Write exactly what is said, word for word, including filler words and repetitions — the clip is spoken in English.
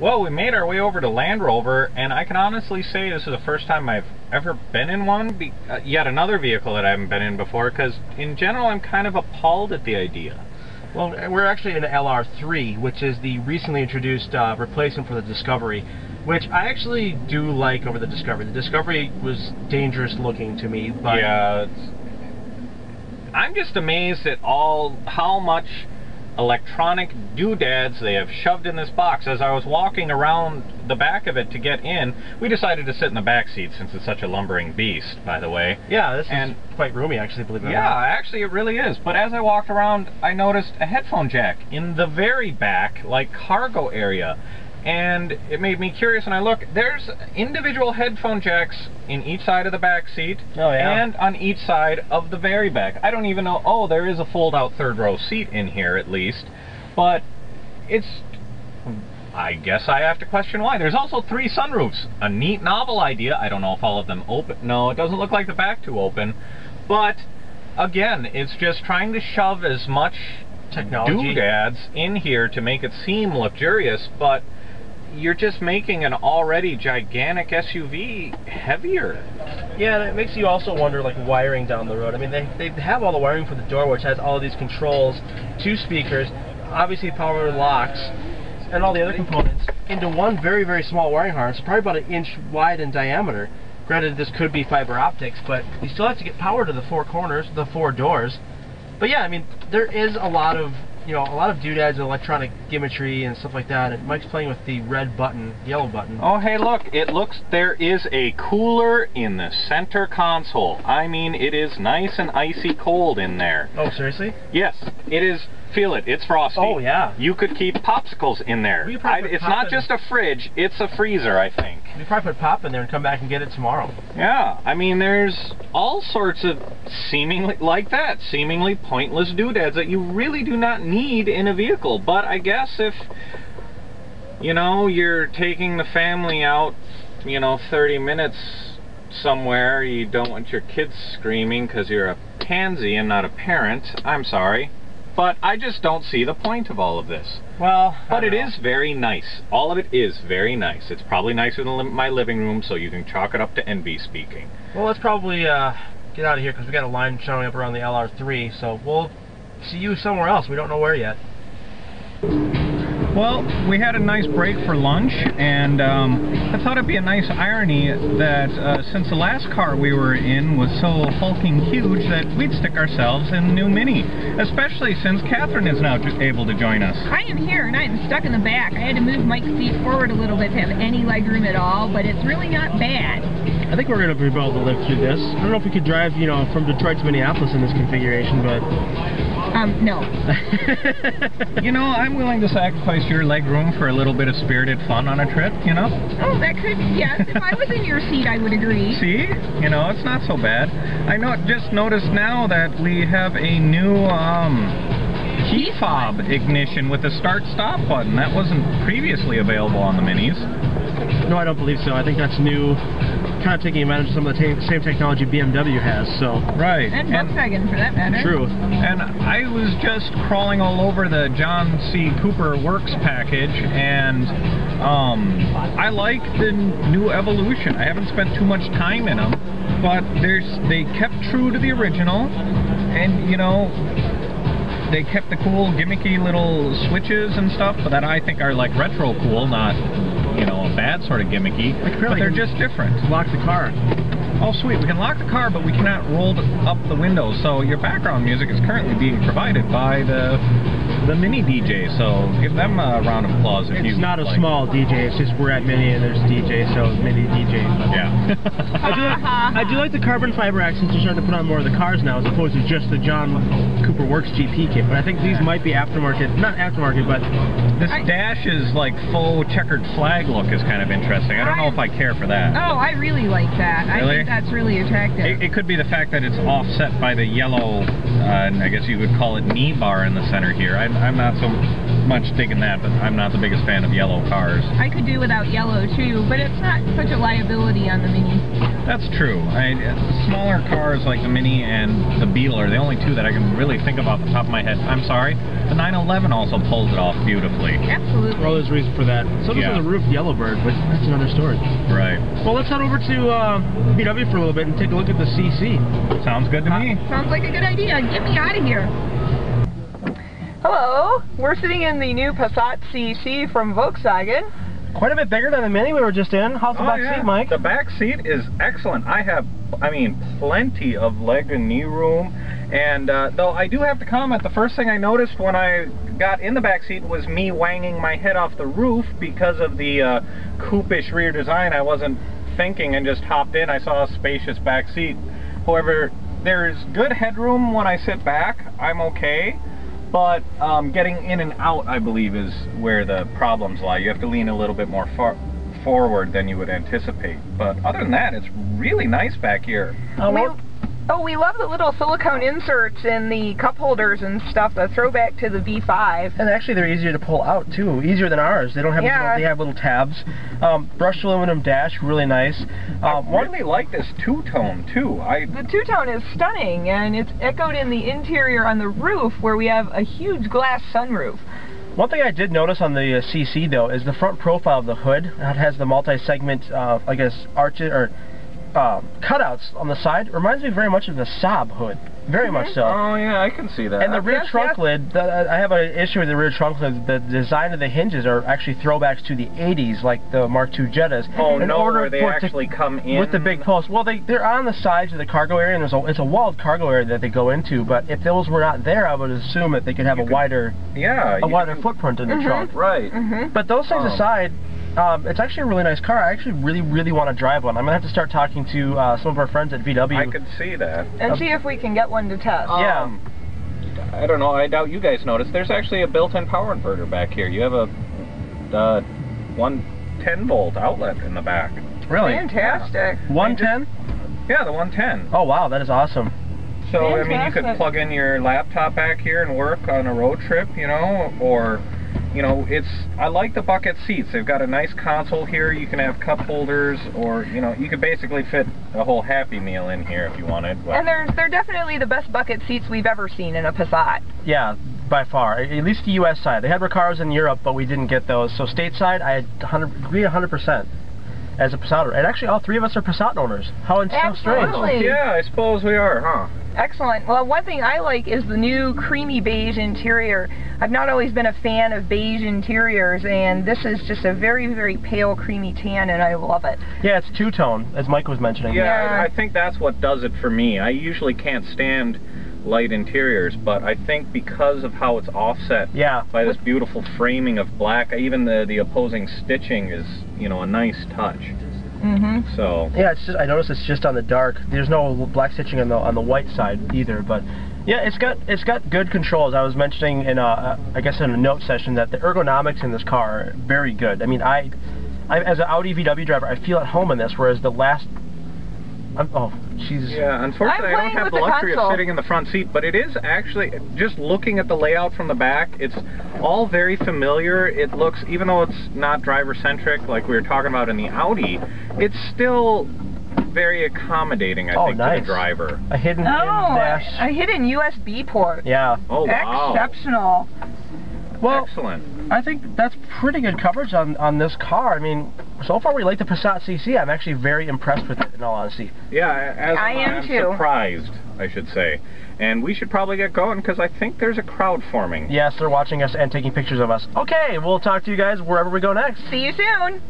Well, we made our way over to Land Rover, and I can honestly say this is the first time I've ever been in one, be uh, yet another vehicle that I haven't been in before, because in general I'm kind of appalled at the idea. Well, we're actually in an L R three, which is the recently introduced uh, replacement for the Discovery, which I actually do like over the Discovery. The Discovery was dangerous looking to me, but... Yeah, it's... I'm just amazed at all how much electronic doodads they have shoved in this box. As I was walking around the back of it to get in, we decided to sit in the back seat since it's such a lumbering beast, by the way. Yeah, this and is quite roomy, actually, believe it or not. Yeah, actually it really is. But as I walked around, I noticed a headphone jack in the very back, like cargo area. And it made me curious, and I look, there's individual headphone jacks in each side of the back seat, oh, yeah. and on each side of the very back. I don't even know, oh, there is a fold-out third-row seat in here, at least, but it's, I guess I have to question why. There's also three sunroofs, a neat, novel idea. I don't know if all of them open. No, it doesn't look like the back two open, but, again, it's just trying to shove as much technology doodads in here to make it seem luxurious, but... You're just making an already gigantic S U V heavier. Yeah, and it makes you also wonder, like, wiring down the road. I mean, they, they have all the wiring for the door, which has all of these controls, two speakers, obviously power locks, and all the other components into one very, very small wiring harness, probably about an inch wide in diameter. Granted, this could be fiber optics, but you still have to get power to the four corners, the four doors. But yeah, I mean, there is a lot of... You know, a lot of doodads and electronic gimmickry and stuff like that. And Mike's playing with the red button, yellow button. Oh, hey, look. It looks there is a cooler in the center console. I mean, it is nice and icy cold in there. Oh, seriously? Yes. It is. Feel it. It's frosty. Oh, yeah. You could keep popsicles in there. I, it's not just a fridge. It's a freezer, I think. We probably put Pop in there and come back and get it tomorrow. Yeah. I mean, there's all sorts of seemingly, like that, seemingly pointless doodads that you really do not need. need in a vehicle, but I guess if, you know, you're taking the family out, you know, thirty minutes somewhere, you don't want your kids screaming because you're a pansy and not a parent, I'm sorry, but I just don't see the point of all of this. Well, but it is very nice. All of it is very nice. It's probably nicer than my living room, so you can chalk it up to envy speaking. Well, let's probably uh, get out of here because we got a line showing up around the L R three, so we'll see you somewhere else. We don't know where yet. Well, we had a nice break for lunch, and um, I thought it'd be a nice irony that uh, since the last car we were in was so hulking huge that we'd stick ourselves in the new Mini, especially since Catherine is now able to join us. I am here, and I am stuck in the back. I had to move Mike's seat forward a little bit to have any legroom at all, but it's really not bad. I think we're going to be able to live through this. I don't know if we could drive, you know, from Detroit to Minneapolis in this configuration, but... Um, no. You know, I'm willing to sacrifice your leg room for a little bit of spirited fun on a trip, you know? Oh, that could, yes. If I was in your seat, I would agree. See? You know, it's not so bad. I know, just noticed now that we have a new, um... key fob ignition with the start-stop button. That wasn't previously available on the Minis. No, I don't believe so. I think that's new, kind of taking advantage of some of the te same technology B M W has, so... Right. And Volkswagen, and, for that matter. True. And I was just crawling all over the John C. Cooper Works package, and um, I like the new Evolution. I haven't spent too much time in them, but there's they kept true to the original, and, you know... They kept the cool, gimmicky little switches and stuff, but that I think are like retro cool, not, you know, a bad sort of gimmicky. Like, really, but they're just different. Lock the car. Oh, sweet. We can lock the car, but we cannot roll up the windows. So your background music is currently being provided by the the Mini D J. So give them a round of applause. If it's you not a like. Small D J. It's just we're at Mini and there's D J, so Mini D J. Yeah. I, do like, I do like the carbon fiber accents you're starting to put on more of the cars now, as opposed to just the John Cooper Works G P kit. But I think these might be aftermarket. Not aftermarket, but this I, dash is like faux checkered flag look is kind of interesting. I don't I, know if I care for that. Oh, I really like that. Really? I That's really attractive. It, it could be the fact that it's offset by the yellow, uh, I guess you would call it knee bar in the center here. I, I'm not so much digging that, but I'm not the biggest fan of yellow cars. I could do without yellow too, but it's not such a liability on the Mini. That's true. I, smaller cars like the Mini and the Beetle are the only two that I can really think of off the top of my head. I'm sorry, the nine eleven also pulls it off beautifully. Absolutely. Well, there's reason for that. So does yeah. on the roof Yellowbird, but that's another story. Right. Well, let's head over to uh, B M W for a little bit and take a look at the C C. Sounds good to uh, me. Sounds like a good idea. Get me out of here. Hello, we're sitting in the new Passat C C from Volkswagen. Quite a bit bigger than the Mini we were just in. How's the oh, back yeah. seat, Mike? The back seat is excellent. I have, I mean, plenty of leg and knee room. And uh, though I do have to comment, the first thing I noticed when I got in the back seat was me wanging my head off the roof because of the uh, coupe-ish rear design. I wasn't thinking and just hopped in. I saw a spacious back seat. However, there's good headroom when I sit back. I'm okay. But um, getting in and out, I believe, is where the problems lie. You have to lean a little bit more far forward than you would anticipate. But other than that, it's really nice back here. Um, we, oh, we love the little silicone inserts in the cup holders and stuff, the throwback to the V five. And actually, they're easier to pull out, too. Easier than ours. They don't have, yeah. little, they have little tabs. Um, brushed aluminum dash, really nice. Um, I really like this two-tone, too. I the two-tone is stunning, and it's echoed in the interior on the roof, where we have a huge glass sunroof. One thing I did notice on the uh, C C, though, is the front profile of the hood. It has the multi-segment, uh, I guess, arches, or uh, cutouts on the side. It reminds me very much of the Saab hood. Very much so. Oh yeah, I can see that. And the rear yes, trunk yes. lid, the, I have an issue with the rear trunk lid. The design of the hinges are actually throwbacks to the eighties, like the Mark two Jettas. Oh in no, order where they actually to, come in? With the big post. Well, they, they're on the sides of the cargo area, and there's a, it's a walled cargo area that they go into, but if those were not there, I would assume that they could have you a could, wider yeah, a wider can, footprint in mm-hmm. the trunk. Right. Mm-hmm. But those things um. aside, Um, it's actually a really nice car. I actually really, really want to drive one. I'm going to have to start talking to uh, some of our friends at V W. I could see that. And um, see if we can get one to test. Yeah. Um, I don't know. I doubt you guys noticed. There's actually a built-in power inverter back here. You have a uh, one ten volt outlet in the back. Really? Fantastic. Yeah. one ten? Yeah, the one ten. Oh, wow. That is awesome. So, fantastic. I mean, you could plug in your laptop back here and work on a road trip, you know, or... You know, it's, I like the bucket seats. They've got a nice console here. You can have cup holders, or, you know, you could basically fit a whole Happy Meal in here if you wanted. But. And they're, they're definitely the best bucket seats we've ever seen in a Passat. Yeah, by far. At least the U S side. They had Recaros in Europe, but we didn't get those. So stateside, I agree one hundred percent. As a Passat owner. And actually, all three of us are Passat owners. How strange. Oh, yeah, I suppose we are, huh? Excellent. Well, one thing I like is the new creamy beige interior. I've not always been a fan of beige interiors, and this is just a very, very pale, creamy tan, and I love it. Yeah, it's two-tone, as Mike was mentioning. Yeah, yeah, I think that's what does it for me. I usually can't stand light interiors, but I think because of how it's offset yeah. by this beautiful framing of black, even the, the opposing stitching is, you know, a nice touch. Mm-hmm. So yeah, it's just, I noticed it's just on the dark. There's no black stitching on the on the white side either, but yeah, it's got it's got good controls. I was mentioning in a, I guess in a note session that the ergonomics in this car are very good. I mean, I, I as an Audi V W driver, I feel at home in this, whereas the last. I'm, oh, she's... Yeah, unfortunately I don't have the luxury of sitting in the front seat, but it is actually, just looking at the layout from the back, it's all very familiar. It looks, even though it's not driver-centric like we were talking about in the Audi, it's still very accommodating, I oh, think, nice. to the driver. A hidden oh, dash. A hidden U S B port. Yeah. Oh, wow. Exceptional. Well, excellent. I think that's pretty good coverage on, on this car. I mean, so far we like the Passat C C. I'm actually very impressed with it, in all honesty. Yeah, as I am I'm too. surprised, I should say. And we should probably get going, because I think there's a crowd forming. Yes, they're watching us and taking pictures of us. Okay, we'll talk to you guys wherever we go next. See you soon.